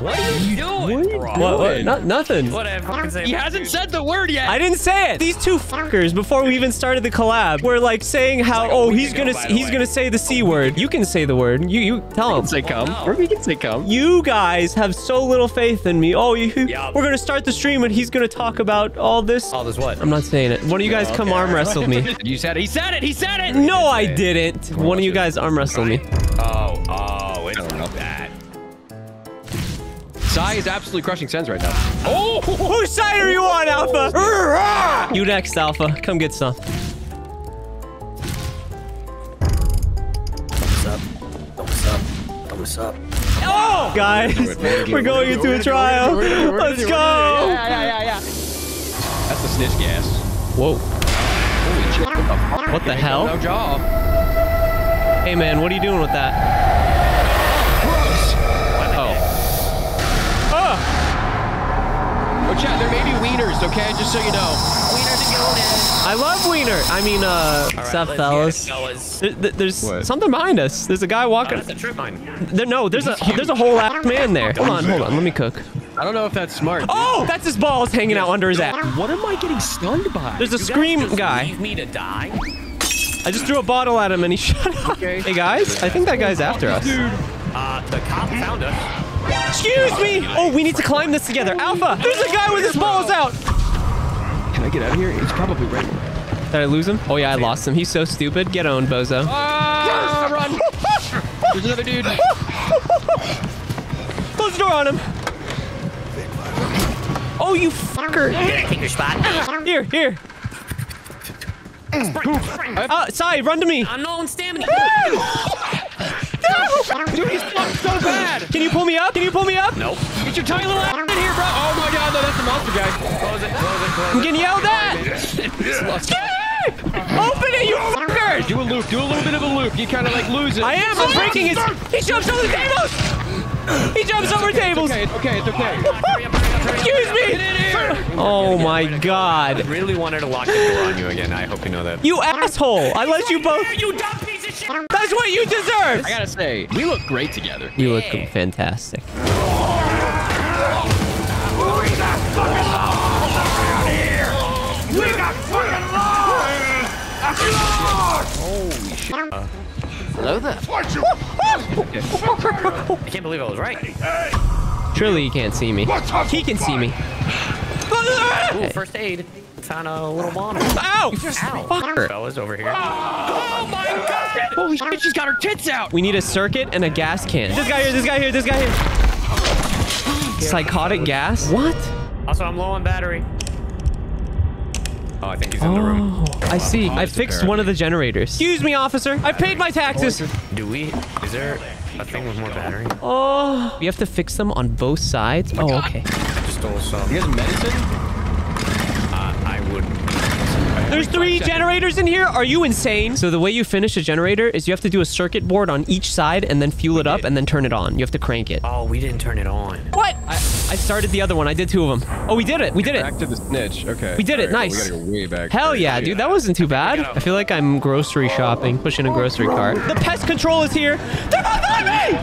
What are you doing? What? Nothing. Whatever. He hasn't said the word yet. I didn't say it. These two fuckers, before we even started the collab, were like saying how, oh, he's gonna say the C word. You can say the word. You tell him. Say come. Or we can say come. You guys have so little faith in me. Oh, we're gonna start the stream and he's gonna talk about all this. All this what? I'm not saying it. One of you guys come arm wrestle me. You said it. He said it. He said it. No, I didn't. One of you guys arm wrestle me. Oh, it's not bad. Sai is absolutely crushing Sens right now. Oh! Whose side are you on, Alpha? You next, Alpha. Come get some. Thumbs up. Thumbs up. Thumbs up. Oh! Guys, we're going into a trial. Let's go! Yeah. That's the snitch gas. Whoa. Holy shit. What the hell? No jaw. Hey, man, what are you doing with that? Chat, there may be wieners, okay? Just so you know. Wieners and donuts. I love wiener. I mean, what's up, fellas? There's what? Something behind us. There's a guy walking. That's a trip mine. There's a whole ass man there. Hold on. Let me cook. I don't know if that's smart. Oh, that's his balls hanging out under his ass. What am I getting stunned by? There's a scream guy. Leave me to die? I just threw a bottle at him and he shut up. Okay. Hey, guys, I think that guy's after us. Dude. The cop found us. Excuse me! Oh, we need to climb this together. Alpha, there's a guy with his balls out! Can I get out of here? It's probably right. Did I lose him? Oh yeah, I lost him. He's so stupid. Get owned, bozo. Run! There's another dude. Close the door on him. Oh, you fucker. Take your spot. Here. Sai, run to me. Unknown stamina. No! Dude, he's fucked so bad. Can you pull me up? Nope. Get your tiny little ass in here, bro. Oh my god, no, that's the monster guy. Close it. I'm getting yelled at. Open it, you fucker! Do a little bit of a loop. You kind of like lose it. I am. I'm breaking his. He jumps over tables. It's okay. Excuse me. Oh my god. I really wanted to lock the door on you again. I hope you know that. You asshole! I let you both. You dumb piece of shit. That's what you deserve. I gotta say, we look great together. You look fantastic. Holy shit. Hello there. I can't believe I was right. Truly, you can't see me. He can see me. Ooh, first aid. Found a little bottle. Ow! Fucker. Bella's over here. Oh my god! Holy shit, she's got her tits out! We need a circuit and a gas can. This guy here. Psychotic gas? What? Also, I'm low on battery. Oh, I think he's in the room. I see. I fixed one of the generators. Excuse me, officer. I paid my taxes. Is there a thing with more battery? Oh. We have to fix them on both sides? Oh, okay. I stole some. You guys medicine? I would. There's 3 generators in here? Are you insane? So the way you finish a generator is you have to do a circuit board on each side and then fuel it up and then turn it on. You have to crank it. Oh, we didn't turn it on. What? I started the other one. I did 2 of them. Oh, we did it. Back to the snitch. Okay. We did it. Right, nice. Well, we gotta go way back. Hell yeah, dude. That wasn't too bad. I feel like I'm grocery shopping, pushing a grocery cart. The pest control is here. They're both on me!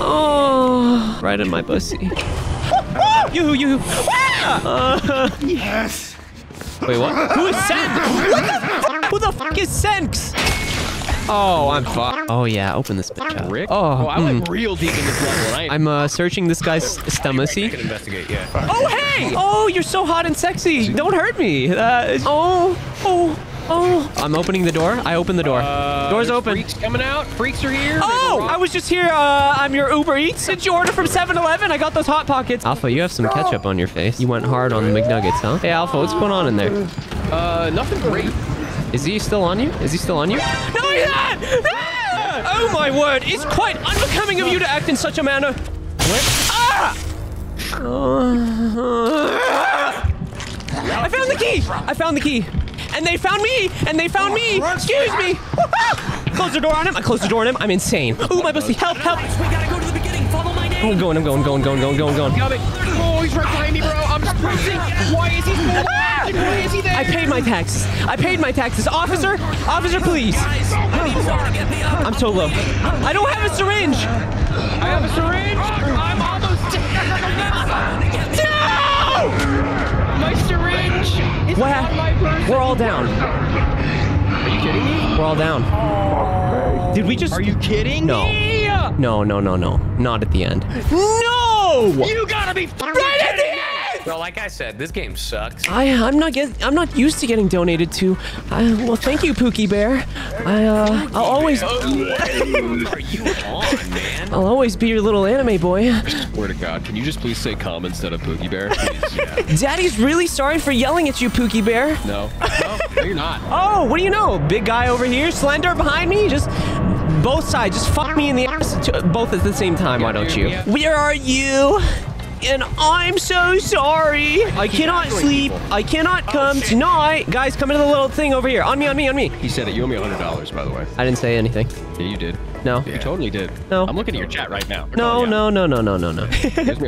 Oh! Right in my pussy. Yoo-hoo. Yes. Wait, what? Who is Senx? Who the fuck is Senx? Oh, I'm fucked. Oh, yeah. Open this bitch up. Rick? Oh, I went real deep in this level. I'm searching this guy's stomach. I can investigate, yeah. Oh, hey! Oh, you're so hot and sexy. Don't hurt me. Oh. I'm opening the door. I open the door. Door's open. Freaks coming out. Freaks are here. Oh, I was just here. I'm your Uber Eats. Did you order from 7-Eleven? I got those Hot Pockets. Alpha, you have some ketchup on your face. You went hard on the McNuggets, huh? Hey, Alpha, what's going on in there? Nothing great. Is he still on you? No, he's not! Ah! Oh my word, it's quite unbecoming of you to act in such a manner. What? Ah! I found the key! And they found me! Excuse me! Close the door on him! I'm insane. Ooh, my pussy! Help! We gotta go to the beginning. Follow my name. I'm going. Oh, he's right behind me, bro. I'm freezing. Why is he so I paid my taxes. Officer, please. I'm so low. I don't have a syringe. syringe! I have a syringe! I'm almost dead! No! My syringe is on my person! We're all down. Are you kidding me? We're all down. Oh. Did we just... Are you kidding me? No, no, no, no. Not at the end. No! You gotta be fucking kidding me! Well, like I said, this game sucks. I'm not used to getting donated to. Well, thank you, Pookie Bear. I'll always. What are you on, man? I'll always be your little anime boy. I swear to God, can you just please say "calm" instead of Pookie Bear? Yeah. Daddy's really sorry for yelling at you, Pookie Bear. No, you're not. Oh, what do you know? Big guy over here, slender behind me, just. Both sides, just fuck me in the ass, both at the same time. Why don't you? Where are you? And I'm so sorry. I cannot sleep. I cannot come tonight. Guys, come into the little thing over here. On me, on me, on me. He said it. You owe me $100, by the way. I didn't say anything. Yeah, you did. No. Yeah. You totally did. No. I'm looking at your chat right now. No. Give me $100.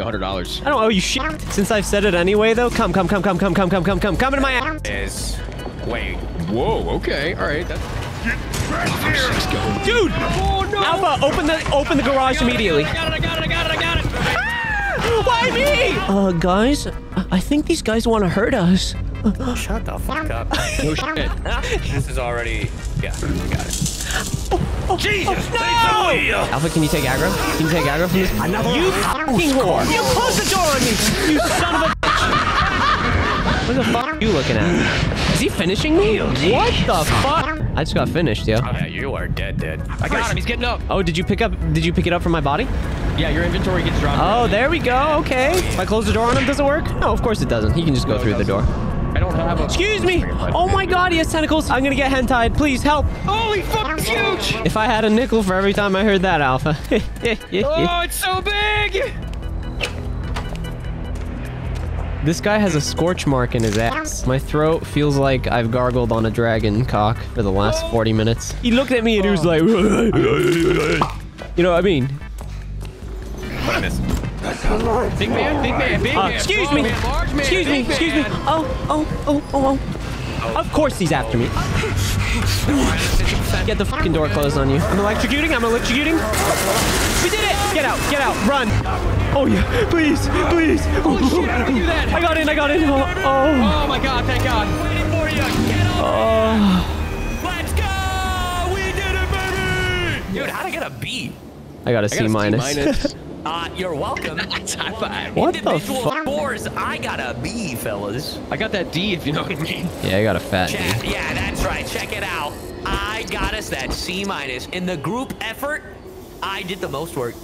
I don't owe you shit. Since I've said it anyway, though, come into my ass. Wait. Whoa, okay. All right. Get back here. Dude. Oh, no. Alpha, open the garage immediately. I got it. Why me? Guys, I think these guys want to hurt us. Shut the fuck up. No shit. This is already... Yeah, I got it. Oh, Jesus! Oh, no! Alpha, can you take aggro? Can you take aggro from this? You fucking whore! You closed the door on me, you son of a bitch! What the fuck are you looking at? Is he finishing me? What the fuck? I just got finished, yo. Oh, yeah, you are dead. I got him, he's getting up. Oh, did you pick it up from my body? Yeah, your inventory gets dropped. Oh, there we go. Okay. If I close the door on him, does it work? No, of course it doesn't. He can just go through the door. I don't have a... Excuse me. Oh my God, he has tentacles. I'm gonna get hentaied. Please help. Holy fuck, it's huge. If I had a nickel for every time I heard that, Alpha. Oh, it's so big. This guy has a scorch mark in his ass. My throat feels like I've gargled on a dragon cock for the last 40 minutes. He looked at me and he was like... You know what I mean? Big man. Excuse me. Oh. Of course he's after me. Get the fucking door closed on you. I'm electrocuting. We did it. Get out. Run. Oh, yeah. Please. I got in. Oh, my God. Thank God. Waiting for you. Get over here. Let's go. We did it, baby. Dude, how'd I get a B? I got a C minus. You're welcome. High five. What the fuck? Fours, I got a B, fellas. I got that D, if you know what I mean. Yeah, I got a fat D. Yeah, that's right. Check it out. I got us that C minus. In the group effort, I did the most work.